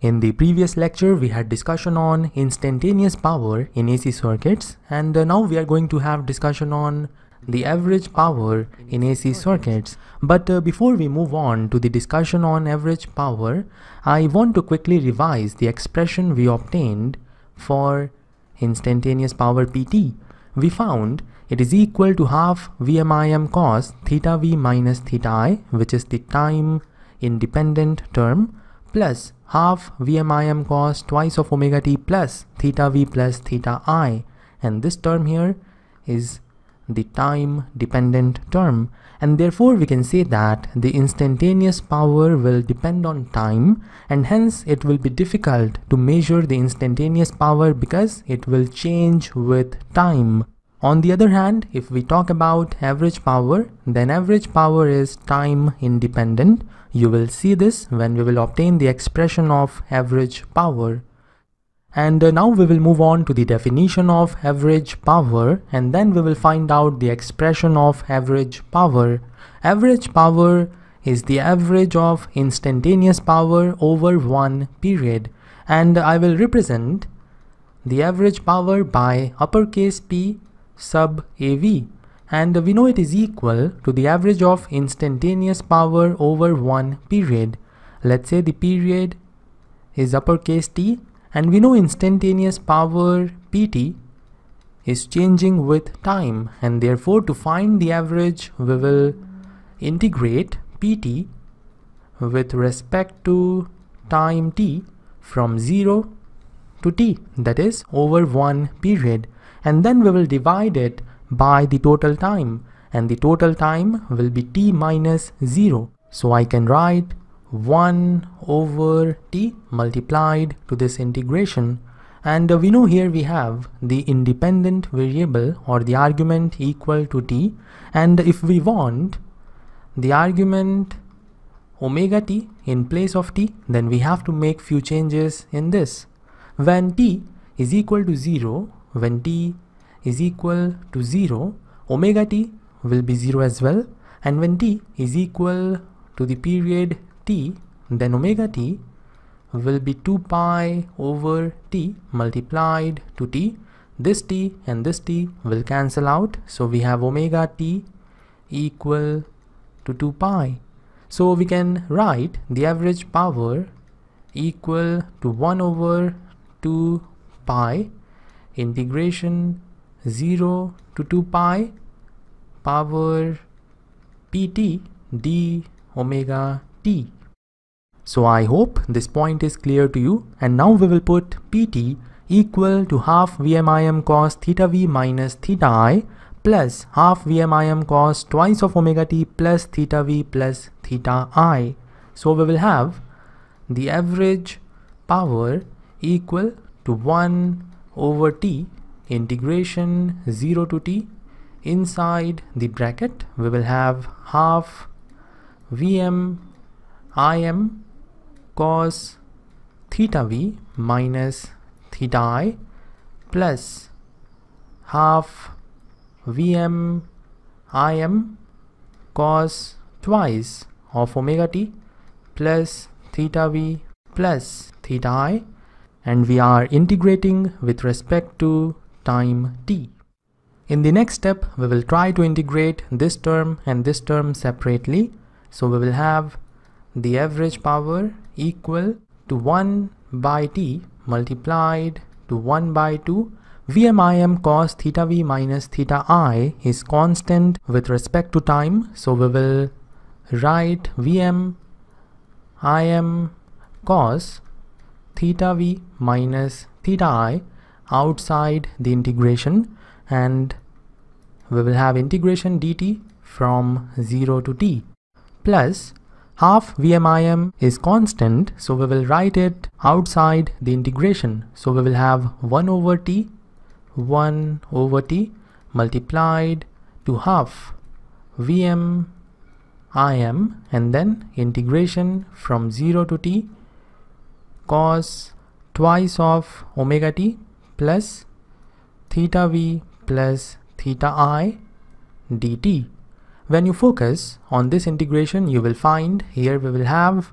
In the previous lecture, we had discussion on instantaneous power in AC circuits, and now we are going to have discussion on the average power in AC circuits. But before we move on to the discussion on average power, I want to quickly revise the expression we obtained for instantaneous power PT. We found it is equal to half VMIM cos theta V minus theta I, which is the time independent term, plus half VMIM cos twice of omega t plus theta V plus theta I, and this term here is the time dependent term, and therefore we can say that the instantaneous power will depend on time, and hence it will be difficult to measure the instantaneous power because it will change with time. On the other hand, if we talk about average power, then average power is time independent. You will see this when we will obtain the expression of average power. And now we will move on to the definition of average power, and then we will find out the expression of average power. Average power is the average of instantaneous power over one period, and I will represent the average power by uppercase P sub AV, and we know it is equal to the average of instantaneous power over one period. Let's say the period is uppercase T, and we know instantaneous power PT is changing with time, and therefore to find the average we will integrate PT with respect to time t from 0 to t, that is over one period, and then we will divide it by the total time, and the total time will be t minus 0. So I can write 1 over t multiplied to this integration, and we know here we have the independent variable or the argument equal to t, and if we want the argument omega t in place of t, then we have to make few changes in this. When t is equal to 0, when t is equal to 0, omega t will be 0 as well, and when t is equal to the period t, then omega t will be 2 pi over t multiplied to t and this t will cancel out, so we have omega t equal to 2 pi. So we can write the average power equal to 1 over 2 pi integration 0 to 2 pi power pt d omega t. So I hope this point is clear to you, and now we will put PT equal to half VMIM cos theta V minus theta I plus half VMIM cos twice of omega t plus theta V plus theta I. So we will have the average power equal to 1 over t integration 0 to t, inside the bracket we will have half VMIM cos theta V minus theta I plus half VMIM cos twice of omega t plus theta V plus theta I, and we are integrating with respect to time t. In the next step, we will try to integrate this term and this term separately. So we will have the average power equal to 1 by t multiplied to 1 by 2 VMIM cos theta V minus theta I is constant with respect to time, so we will write VMIM cos theta V minus theta I outside the integration, and we will have integration dt from 0 to t plus half VMIM is constant, so we will write it outside the integration. So we will have 1 over t multiplied to half VMIM and then integration from 0 to t cos twice of omega t plus theta V plus theta I dt. When you focus on this integration, you will find here we will have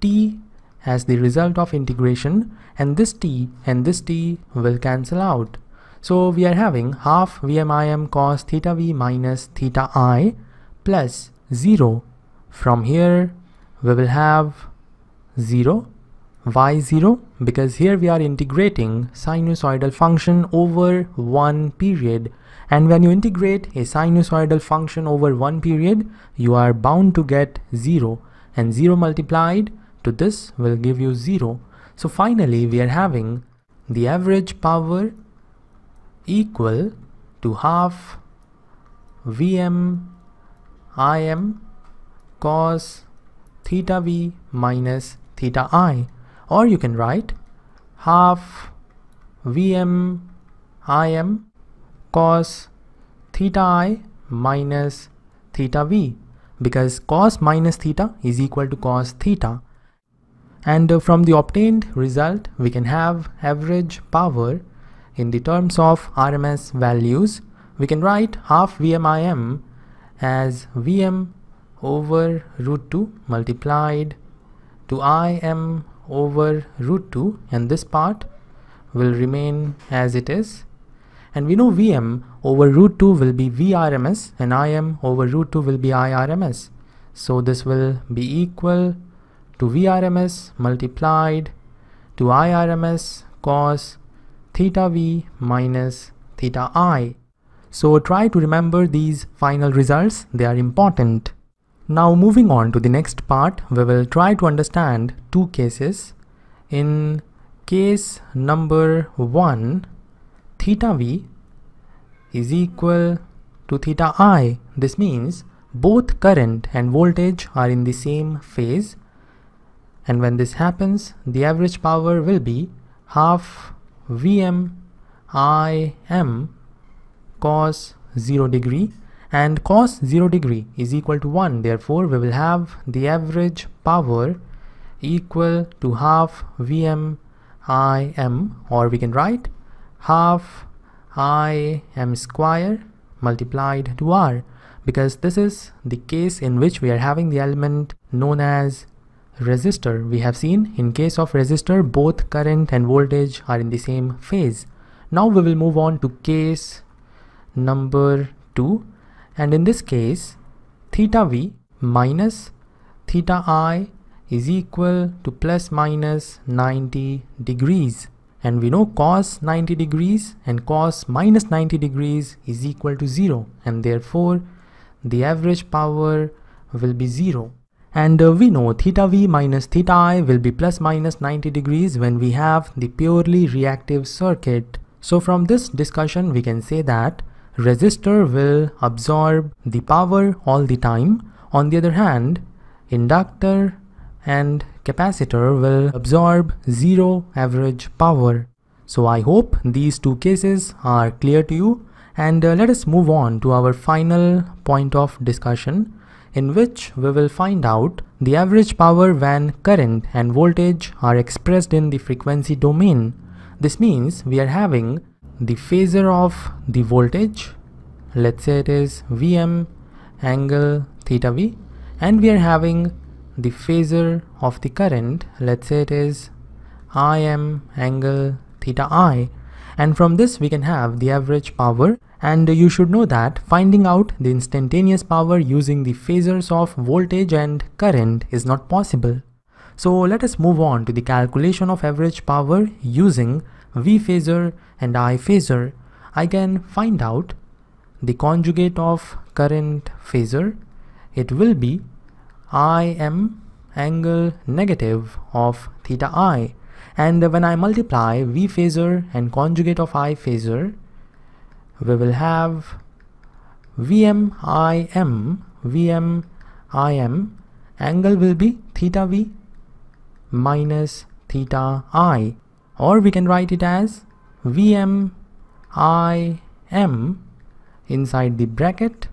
t as the result of integration, and this t will cancel out. So we are having half VmIm cos theta v minus theta I plus 0. From here we will have 0, y0, because here we are integrating sinusoidal function over one period, and when you integrate a sinusoidal function over one period you are bound to get 0, and 0 multiplied to this will give you 0. So finally we are having the average power equal to half VmIm cos theta v minus theta I, or you can write half VmIm cos theta I minus theta v, because cos minus theta is equal to cos theta, and from the obtained result we can have average power in the terms of RMS values. We can write half VmIm as Vm over root 2 multiplied to Im over root 2, and this part will remain as it is, and we know Vm over root 2 will be Vrms and Im over root 2 will be Irms, so this will be equal to Vrms multiplied to Irms cos theta v minus theta I. So try to remember these final results, they are important. Now moving on to the next part, we will try to understand two cases. In case number 1, theta v is equal to theta I. This means both current and voltage are in the same phase, and when this happens the average power will be half VmIm cos 0 degree, and cos 0 degree is equal to 1, therefore we will have the average power equal to half VmIm, or we can write half Im square multiplied to R, because this is the case in which we are having the element known as resistor. We have seen in case of resistor both current and voltage are in the same phase. Now we will move on to case number 2, and in this case theta v minus theta I is equal to plus minus 90 degrees, and we know cos 90 degrees and cos minus 90 degrees is equal to 0, and therefore the average power will be 0. And we know theta v minus theta I will be plus minus 90 degrees when we have the purely reactive circuit. So from this discussion we can say that resistor will absorb the power all the time. On the other hand, inductor and capacitor will absorb 0 average power. So I hope these two cases are clear to you, and let us move on to our final point of discussion, in which we will find out the average power when current and voltage are expressed in the frequency domain. This means we are having the phasor of the voltage, let's say it is Vm angle theta v, and we are having the phasor of the current, let's say it is Im angle theta I, and from this we can have the average power. And you should know that finding out the instantaneous power using the phasors of voltage and current is not possible. So let us move on to the calculation of average power using V phasor and I phasor. I can find out the conjugate of current phasor. It will be Im angle negative of theta I. And when I multiply V phasor and conjugate of I phasor, we will have Vm Im angle will be theta v minus theta I, or we can write it as Vm Im inside the bracket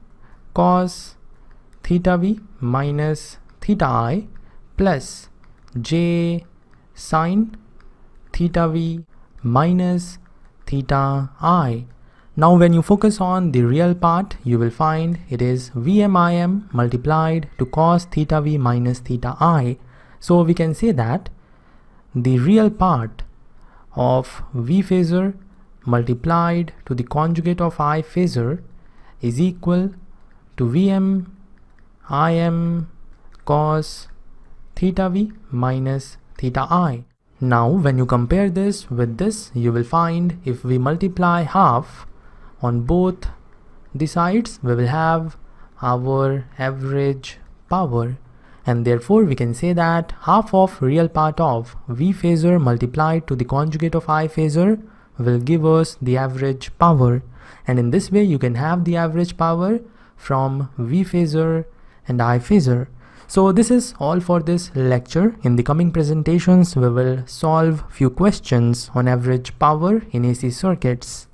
cos theta v minus theta I plus j sin theta v minus theta I. Now when you focus on the real part, you will find it is VmIm multiplied to cos theta v minus theta I. So we can say that the real part of V phasor multiplied to the conjugate of I phasor is equal to Vm Im cos theta V minus theta I. Now when you compare this with this, you will find if we multiply half on both the sides, we will have our average power, and therefore we can say that half of real part of V phasor multiplied to the conjugate of I phasor will give us the average power, and in this way you can have the average power from V phasor and I phasor. So this is all for this lecture. In the coming presentations we will solve few questions on average power in AC circuits.